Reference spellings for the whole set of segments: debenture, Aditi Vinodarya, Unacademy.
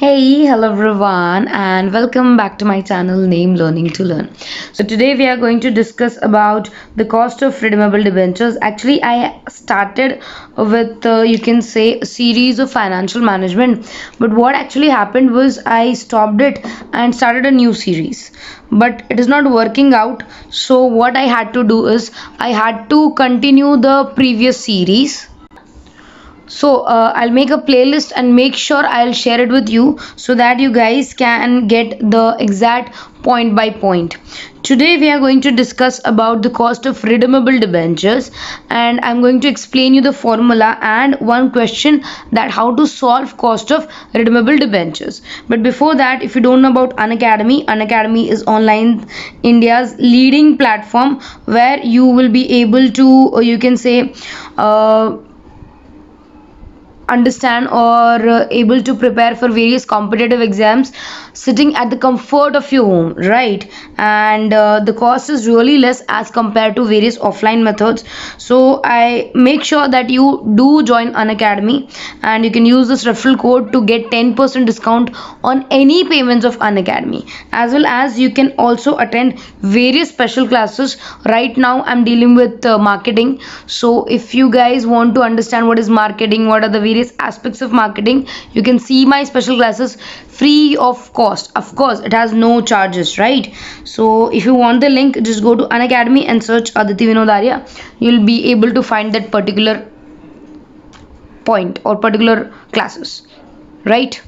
Hey, hello everyone, and welcome back to my channel name Learning to Learn. So today we are going to discuss about the cost of redeemable debentures. Actually, I started with you can say a series of financial management, but what actually happened was I stopped it and started a new series, but it is not working out. So what I had to do is I had to continue the previous series. So I'll make a playlist and make sure I'll share it with you so that you guys can get the exact point by point. Today we are going to discuss about the cost of redeemable debentures, and I'm going to explain you the formula and one question that how to solve cost of redeemable debentures. But before that, if you don't know about Unacademy, Unacademy is online India's leading platform where you will be able to you can say understand or able to prepare for various competitive exams sitting at the comfort of your home, right? And the cost is really less as compared to various offline methods. So I make sure that you do join Unacademy, and you can use this referral code to get 10% discount on any payments of Unacademy, as well as you can also attend various special classes. Right now I'm dealing with marketing, so if you guys want to understand what is marketing, what are the various aspects of marketing, you can see my special classes free of cost. Of course, it has no charges, right? So if you want the link, just go to Unacademy and search Aditi Vinodarya. You'll be able to find that particular point or particular classes, right?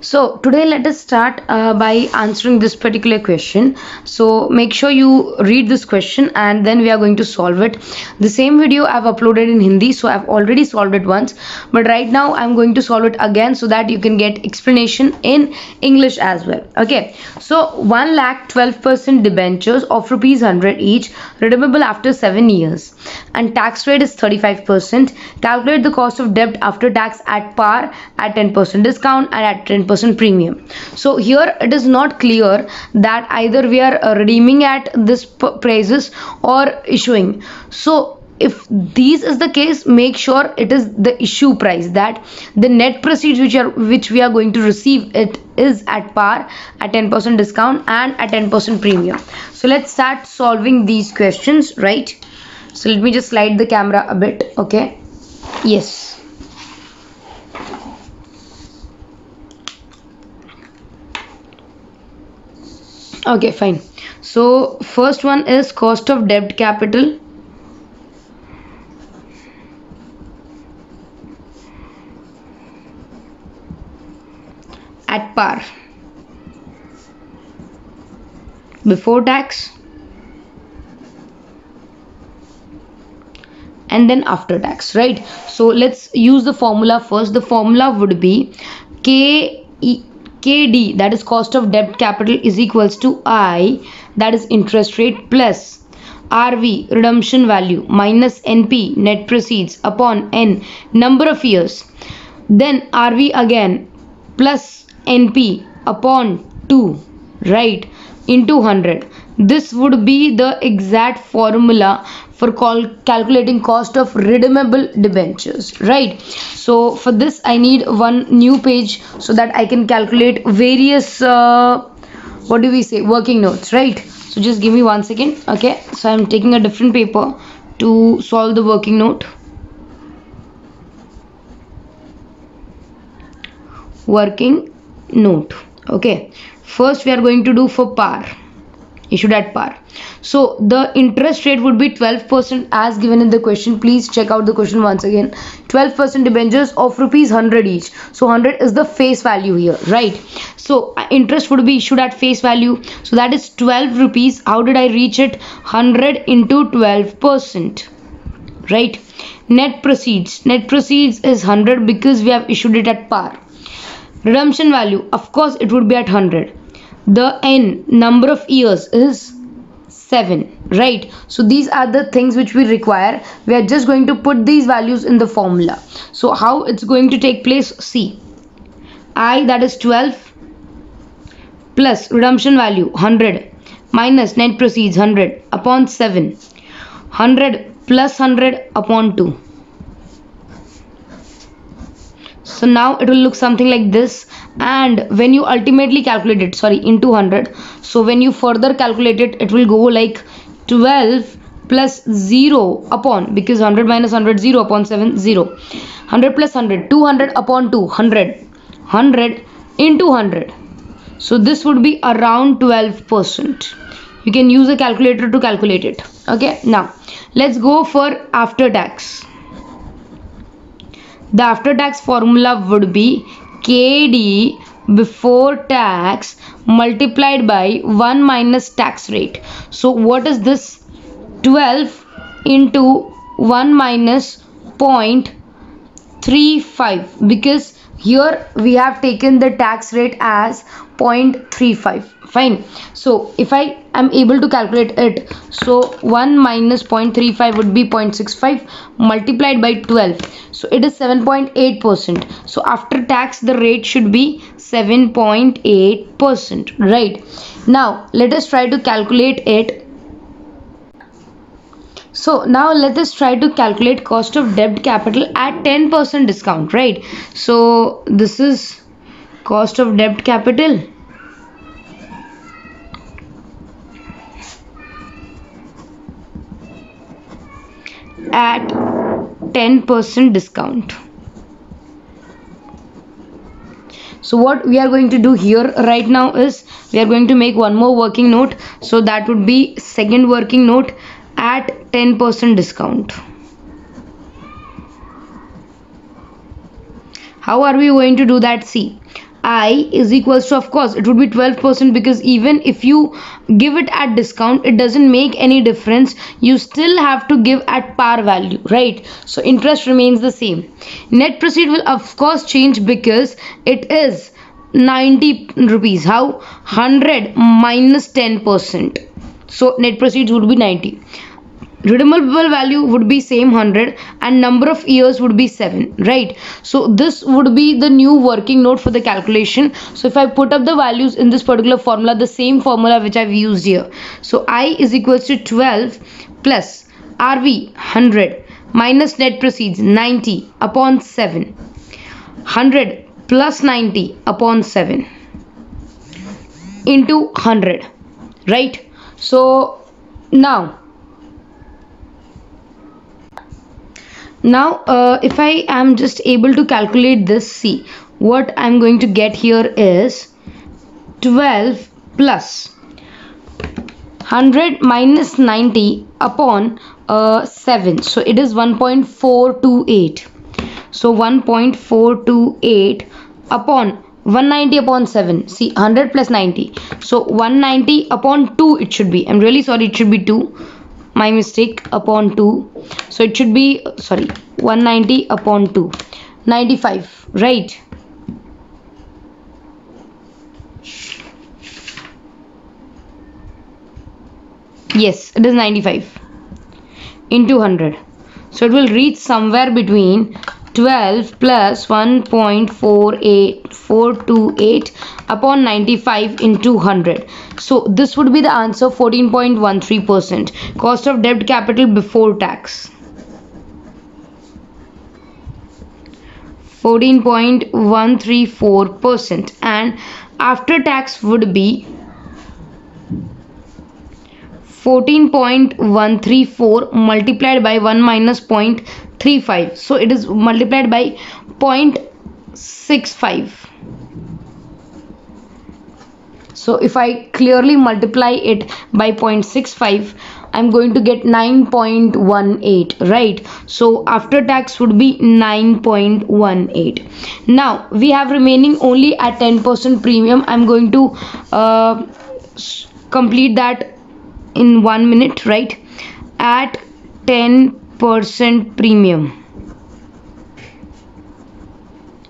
So today let us start by answering this particular question. So make sure you read this question and then we are going to solve it. The same video I've uploaded in Hindi, so I've already solved it once, but right now I'm going to solve it again so that you can get explanation in English as well. Okay, so 112% debentures of ₹100 each, redeemable after 7 years, and tax rate is 35%. Calculate the cost of debt after tax at par at 10% discount and at 10% premium. So here it is not clear that either we are redeeming at this prices or issuing. So if these is the case, make sure it is the issue price, that the net proceeds which we are going to receive, it is at par at 10% discount and at 10% premium. So let's start solving these questions, right? So let me just slide the camera a bit. Okay, yes. Okay, fine. So first one is cost of debt capital. At par. Before tax. And then after tax, right? So let's use the formula first. The formula would be KD, that is cost of debt capital, is equals to I, that is interest rate, plus RV, redemption value, minus NP, net proceeds, upon N, number of years, then RV again plus NP upon 2, right, into 100. This would be the exact formula for calculating cost of redeemable debentures, right? So for this I need one new page so that I can calculate various working notes, right? So just give me 1 second. Okay, so I'm taking a different paper to solve the working note. Okay, first we are going to do for par, issued at par. So the interest rate would be 12% as given in the question. Please check out the question once again. 12% debentures of ₹100 each. So 100 is the face value here, right? So interest would be issued at face value. So that is ₹12. How did I reach it? 100 into 12%, right? Net proceeds. Net proceeds is 100 because we have issued it at par. Redemption value, of course, it would be at 100. The N, number of years, is 7, right? So these are the things which we require. We are just going to put these values in the formula. So how it's going to take place? See, I, that is 12, plus redemption value 100 minus net proceeds 100 upon 7, 100 plus 100 upon 2. So now it will look something like this, and when you ultimately calculate it, sorry, into 100, so when you further calculate it, it will go like 12 plus 0 upon, because 100 minus 100, 0 upon 7, 0. 100 plus 100, 200 upon 2, 100. 100 into 100. So this would be around 12%. You can use a calculator to calculate it. Okay, now let's go for after tax. The after tax formula would be KD before tax multiplied by 1 minus tax rate. So what is this? 12 into 1 minus 0.35, because here we have taken the tax rate as 0.35. Fine. So if I am able to calculate it, so 1 minus 0.35 would be 0.65 multiplied by 12. So it is 7.8%. So after tax, the rate should be 7.8%. Right. Now let us try to calculate it. So now let us try to calculate cost of debt capital at 10% discount, right? So this is cost of debt capital. At 10% discount. So what we are going to do here right now is we are going to make one more working note. So that would be second working note. At 10% discount. How are we going to do that? See, I is equals to, of course it would be 12%, because even if you give it at discount, it doesn't make any difference. You still have to give at par value, right? So interest remains the same. Net proceed will of course change, because it is 90 rupees. How? 100 minus 10%. So net proceeds would be 90. Redeemable value would be same 100, and number of years would be 7, right? So this would be the new working note for the calculation. So if I put up the values in this particular formula, the same formula which I've used here. So I is equals to 12 plus RV 100 minus net proceeds 90 upon 7. 100 plus 90 upon 7 into 100, right? So now if I am just able to calculate this, see what I'm going to get here is 12 plus 100 minus 90 upon 7. So it is 1.428. So 1.428 upon 190 upon 7. See, 100 plus 90. So 190 upon 2 it should be. I'm really sorry, it should be 2. My mistake, upon 2. So it should be, sorry, 190 upon 2. 95, right? Yes, it is 95 into 100. So it will reach somewhere between 12 plus 1.48428 upon 95 into 100. So this would be the answer, 14.13%. Cost of debt capital before tax. 14.134%, and after tax would be 14.134 multiplied by 1 minus 0.35. So it is multiplied by 0.65. So if I clearly multiply it by 0.65, I'm going to get 9.18, right? So after tax would be 9.18. Now we have remaining only at 10% premium. I'm going to complete that in 1 minute, right? At 10% premium,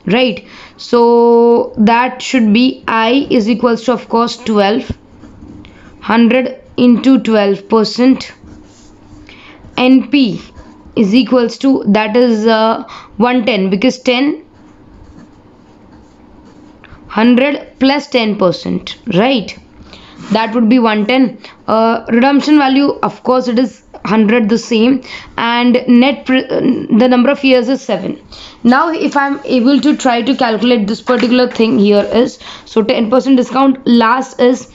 right? So that should be I is equals to, of course, 12, 100 into 12%. NP is equals to, that is 110, because 100 plus 10%, right? That would be 110. Redemption value, of course, it is 100 the same, and net the number of years is 7. Now if I'm able to try to calculate this particular thing here is, so 10% discount, last is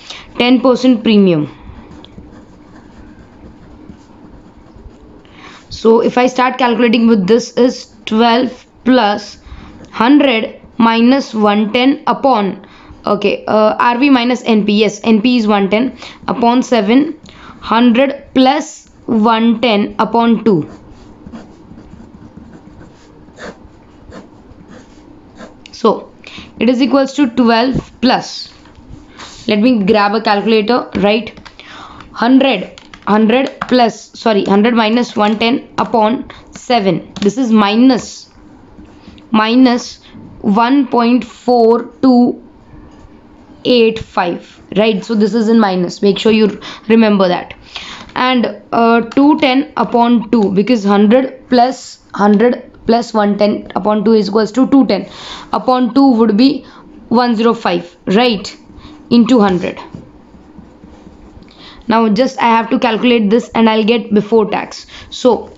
10% premium. So if I start calculating with this is 12 plus 100 minus 110 upon, okay, RV minus NP, yes, NP is 110 upon 7, 100 plus 110 upon 2. So it is equals to 12 plus, let me grab a calculator, right, 100 plus, sorry, 100 minus 110 upon 7, this is minus 1.4285, right? So this is in minus, make sure you remember that. And 210 upon 2, because 100 plus 110 upon 2 is equals to 210 upon 2 would be 105, right, into 100. Now just I have to calculate this and I'll get before tax. So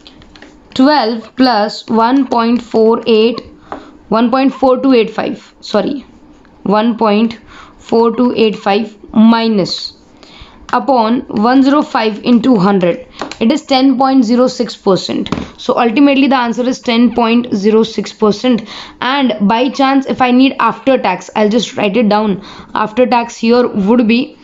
12 plus 1.4285, sorry, 1.4285 minus upon 105 into 100, it is 10.06%. So ultimately the answer is 10.06%. and by chance if I need after tax, I'll just write it down, after tax here would be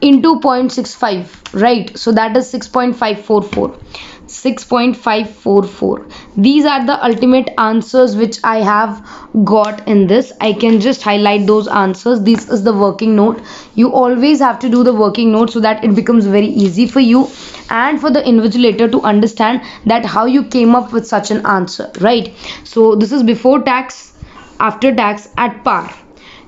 into 0.65, right? So that is 6.544. These are the ultimate answers which I have got in this. I can just highlight those answers. This is the working note. You always have to do the working note so that it becomes very easy for you and for the invigilator to understand that how you came up with such an answer, right? So this is before tax, after tax, at par.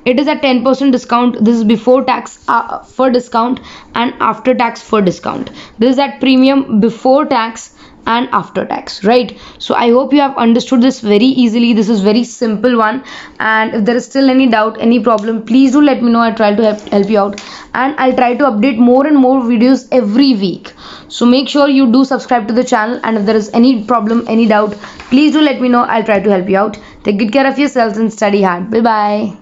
It is a 10% discount. This is before tax for discount and after tax for discount. This is at premium, before tax and after tax, right? So I hope you have understood this very easily. This is very simple one, and if there is still any doubt, any problem, please do let me know. I try to help you out, and I'll try to update more and more videos every week. So make sure you do subscribe to the channel, and if there is any problem, any doubt, please do let me know. I'll try to help you out. Take good care of yourselves and study hard. Bye bye.